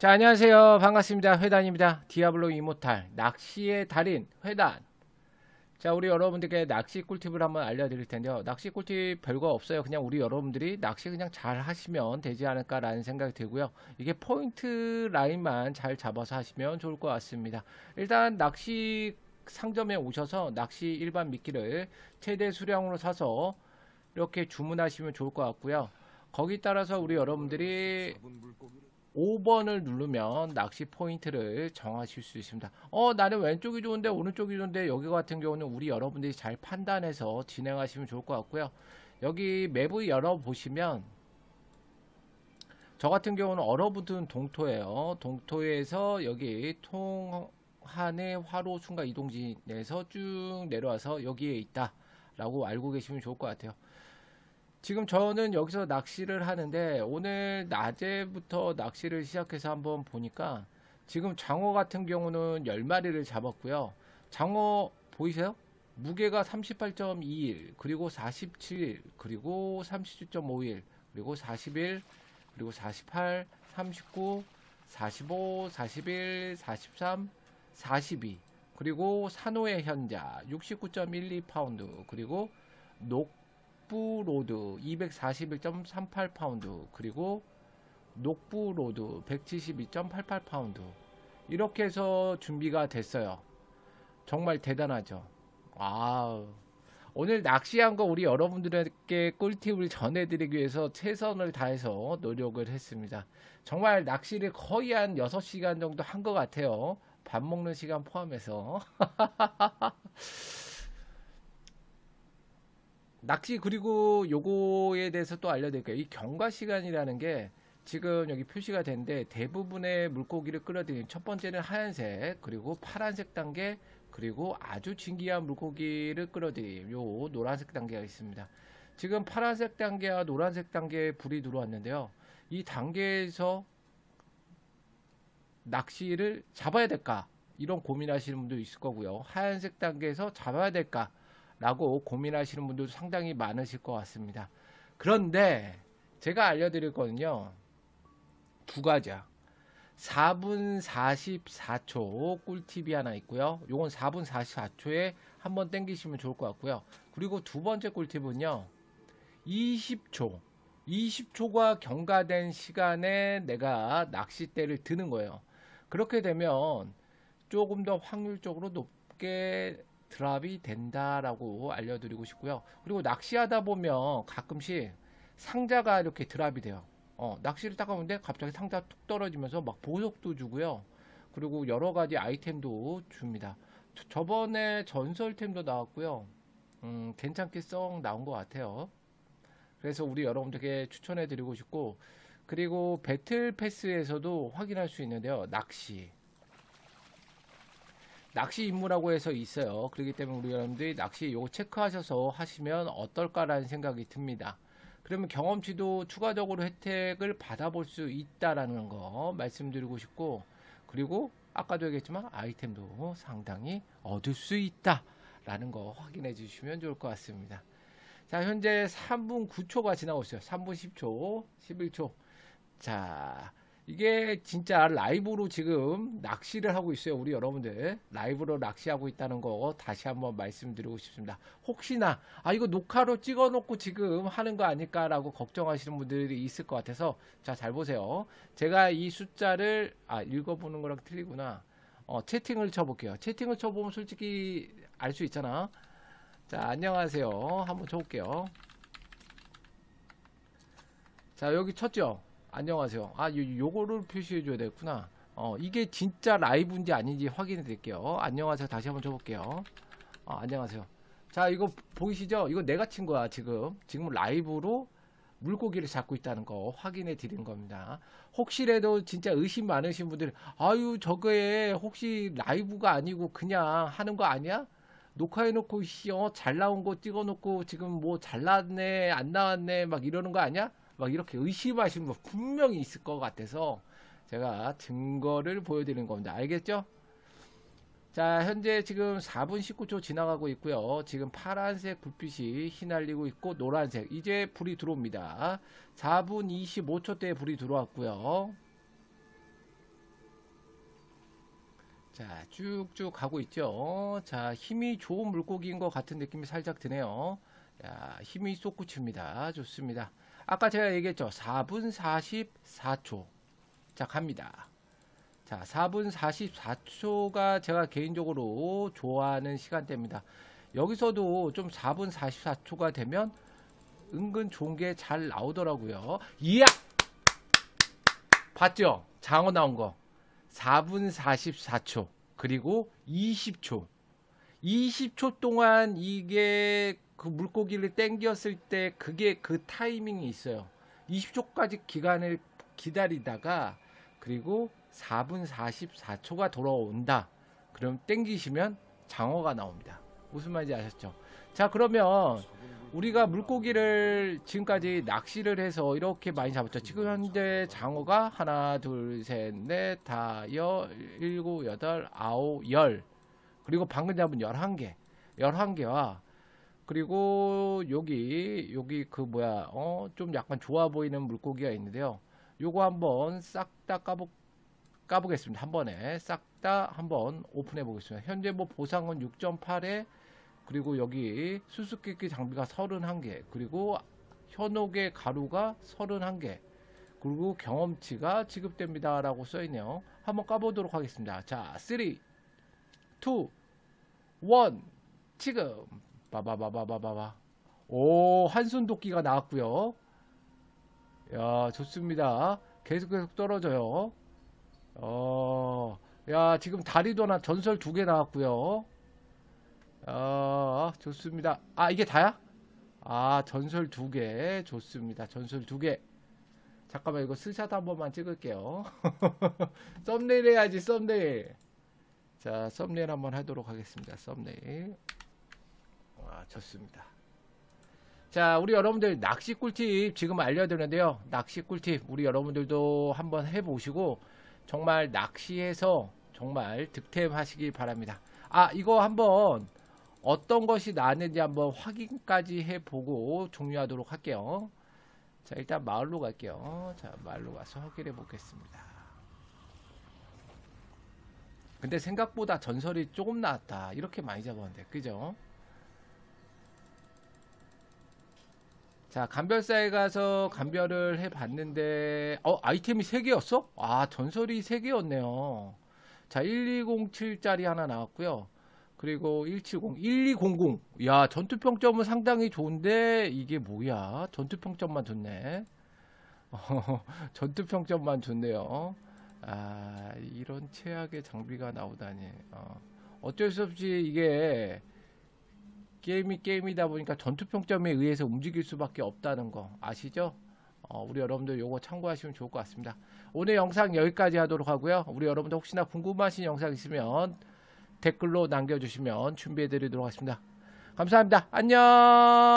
자, 안녕하세요. 반갑습니다. 회단입니다. 디아블로 이모탈 낚시의 달인 회단. 자, 우리 여러분들께 낚시 꿀팁을 한번 알려드릴 텐데요. 낚시 꿀팁 별거 없어요. 그냥 우리 여러분들이 낚시 그냥 잘 하시면 되지 않을까 라는 생각이 들고요. 이게 포인트 라인만 잘 잡아서 하시면 좋을 것 같습니다. 일단 낚시 상점에 오셔서 낚시 일반 미끼를 최대 수량으로 사서 이렇게 주문하시면 좋을 것 같고요. 거기 따라서 우리 여러분들이 5번을 누르면 낚시 포인트를 정하실 수 있습니다. 나는 왼쪽이 좋은데 오른쪽이 좋은데, 여기 같은 경우는 우리 여러분들이 잘 판단해서 진행하시면 좋을 것 같고요. 여기 맵을 열어보시면 저 같은 경우는 얼어붙은 동토예요. 동토에서 여기 통한의 화로 순간 이동진에서 쭉 내려와서 여기에 있다 라고 알고 계시면 좋을 것 같아요. 지금 저는 여기서 낚시를 하는데, 오늘 낮에부터 낚시를 시작해서 한번 보니까 지금 장어 같은 경우는 10마리를 잡았고요. 장어 보이세요? 무게가 38.21, 그리고 47, 그리고 37.51, 그리고 41, 그리고 48, 39, 45, 41, 43, 42, 그리고 산호의 현자 69.12파운드, 그리고 녹 녹부로드 241.38파운드, 그리고 녹부로드 172.88파운드, 이렇게 해서 준비가 됐어요. 정말 대단하죠. 오늘 낚시한 거 우리 여러분들에게 꿀팁을 전해드리기 위해서 최선을 다해서 노력을 했습니다. 정말 낚시를 거의 한 6시간 정도 한 것 같아요. 밥 먹는 시간 포함해서. 낚시, 그리고 요거에 대해서 또 알려드릴게요. 이 경과 시간이라는 게 지금 여기 표시가 되는데, 대부분의 물고기를 끌어들이는 첫 번째는 하얀색, 그리고 파란색 단계, 그리고 아주 진귀한 물고기를 끌어들이는 요 노란색 단계가 있습니다. 지금 파란색 단계와 노란색 단계에 불이 들어왔는데요. 이 단계에서 낚시를 잡아야 될까? 이런 고민하시는 분도 있을 거고요. 하얀색 단계에서 잡아야 될까? 라고 고민하시는 분들도 상당히 많으실 것 같습니다. 그런데 제가 알려드릴 거는요, 두 가지야. 4분 44초 꿀팁이 하나 있고요. 요건 4분 44초에 한번 땡기시면 좋을 것 같고요. 그리고 두 번째 꿀팁은요, 20초. 20초가 경과된 시간에 내가 낚싯대를 드는 거예요. 그렇게 되면 조금 더 확률적으로 높게 드랍이 된다라고 알려드리고 싶고요. 그리고 낚시하다 보면 가끔씩 상자가 이렇게 드랍이 돼요. 낚시를 딱 하는데 갑자기 상자 툭 떨어지면서 막 보석도 주고요. 그리고 여러 가지 아이템도 줍니다. 저번에 전설템도 나왔고요. 괜찮게 썩 나온 것 같아요. 그래서 우리 여러분들께 추천해 드리고 싶고, 그리고 배틀 패스에서도 확인할 수 있는데요. 낚시 임무라고 해서 있어요. 그렇기 때문에 우리 여러분들이 낚시 요거 체크하셔서 하시면 어떨까라는 생각이 듭니다. 그러면 경험치도 추가적으로 혜택을 받아볼 수 있다라는 거 말씀드리고 싶고, 그리고 아까도 얘기했지만 아이템도 상당히 얻을 수 있다라는 거 확인해 주시면 좋을 것 같습니다. 자, 현재 3분 9초가 지나고 있어요. 3분 10초, 11초. 자, 이게 진짜 라이브로 지금 낚시를 하고 있어요. 우리 여러분들 라이브로 낚시하고 있다는 거 다시 한번 말씀드리고 싶습니다. 혹시나 이거 녹화로 찍어놓고 지금 하는 거 아닐까 라고 걱정하시는 분들이 있을 것 같아서, 자, 잘 보세요. 제가 이 숫자를 읽어보는 거랑 틀리구나. 채팅을 쳐볼게요. 채팅을 쳐보면 솔직히 알 수 있잖아. 자, 안녕하세요 한번 쳐볼게요. 자, 여기 쳤죠? 안녕하세요. 요거를 표시해 줘야 되겠구나. 이게 진짜 라이브인지 아닌지 확인해 드릴게요. 안녕하세요 다시 한번 쳐볼게요. 안녕하세요. 자, 이거 보이시죠? 이거 내가 친 거야. 지금 라이브로 물고기를 잡고 있다는 거 확인해 드린 겁니다. 혹시라도 진짜 의심 많으신 분들, 저거에 혹시 라이브가 아니고 그냥 하는 거 아니야? 녹화해 놓고 잘 나온 거 찍어 놓고 지금 뭐 잘 나왔네 안 나왔네 막 이러는 거 아니야? 막 이렇게 의심하시는 분 분명히 있을 것 같아서 제가 증거를 보여드리는 겁니다. 알겠죠? 자, 현재 지금 4분 19초 지나가고 있고요. 지금 파란색 불빛이 휘날리고 있고, 노란색 이제 불이 들어옵니다. 4분 25초 때 불이 들어왔고요. 자, 쭉쭉 가고 있죠. 자, 힘이 좋은 물고기인 것 같은 느낌이 살짝 드네요. 야, 힘이 쏙구칩니다. 좋습니다. 아까 제가 얘기했죠. 4분 44초. 자, 갑니다. 자, 4분 44초가 제가 개인적으로 좋아하는 시간대입니다. 여기서도 좀 4분 44초가 되면 은근 좋은 게 잘 나오더라고요. 이야! 봤죠? 장어 나온 거. 4분 44초 그리고 20초 20초 동안 이게 그 물고기를 땡겼을 때 그게 그 타이밍이 있어요. 20초까지 기간을 기다리다가 그리고 4분 44초가 돌아온다. 그럼 땡기시면 장어가 나옵니다. 무슨 말인지 아셨죠? 자, 그러면 우리가 물고기를 지금까지 낚시를 해서 이렇게 많이 잡았죠. 지금 현재 장어가 하나, 둘, 셋, 넷, 다섯, 일곱, 여덟, 아홉, 열. 그리고 방금 잡은 11개. 11개와 그리고 여기 그 뭐야, 좀 약간 좋아 보이는 물고기가 있는데요. 요거 한번 싹 다 까보겠습니다. 한 번에 싹 다 한번 오픈해 보겠습니다. 현재 뭐 보상은 6.8에 그리고 여기 수수께끼 장비가 31개 그리고 현혹의 가루가 31개 그리고 경험치가 지급됩니다 라고 써있네요. 한번 까보도록 하겠습니다. 자, 3 2 1 지금 바바바바바바. 오, 한순도끼가 나왔고요. 야, 좋습니다. 계속 떨어져요. 야, 지금 다리도나 전설 2개 나왔고요. 좋습니다. 아, 이게 다야? 아, 전설 2개. 좋습니다. 전설 2개. 잠깐만, 이거 스샷 한 번만 찍을게요. 썸네일 해야지, 썸네일. 자, 썸네일 한번 하도록 하겠습니다. 썸네일. 와, 좋습니다. 자, 우리 여러분들 낚시 꿀팁 지금 알려드렸는데요. 낚시 꿀팁 우리 여러분들도 한번 해보시고 정말 낚시해서 정말 득템하시길 바랍니다. 아, 이거 한번 어떤 것이 나왔는지 한번 확인까지 해보고 종료하도록 할게요. 자, 일단 마을로 갈게요. 자, 마을로 가서 확인해 보겠습니다. 근데 생각보다 전설이 조금 나왔다. 이렇게 많이 잡았는데, 그죠? 자, 감별사에 가서 감별을 해봤는데 아이템이 3개였어? 아, 전설이 3개였네요. 자, 1207짜리 하나 나왔고요. 그리고 1200. 야, 전투평점은 상당히 좋은데 이게 뭐야? 전투평점만 좋네. 전투평점만 좋네요. 아, 이런 최악의 장비가 나오다니. 어쩔 수 없이 이게 게임이다 보니까 전투평점에 의해서 움직일 수밖에 없다는 거 아시죠? 우리 여러분들 요거 참고하시면 좋을 것 같습니다. 오늘 영상 여기까지 하도록 하고요. 우리 여러분들 혹시나 궁금하신 영상 있으면 댓글로 남겨주시면 준비해 드리도록 하겠습니다. 감사합니다. 안녕.